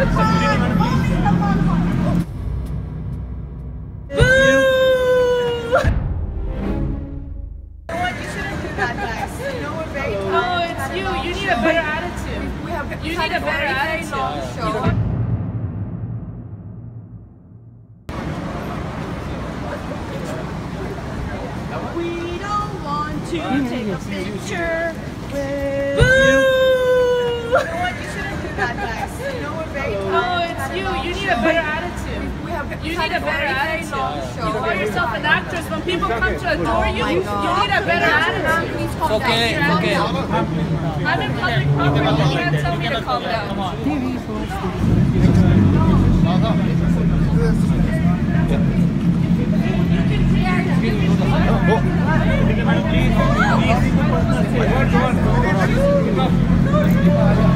Please, please, please.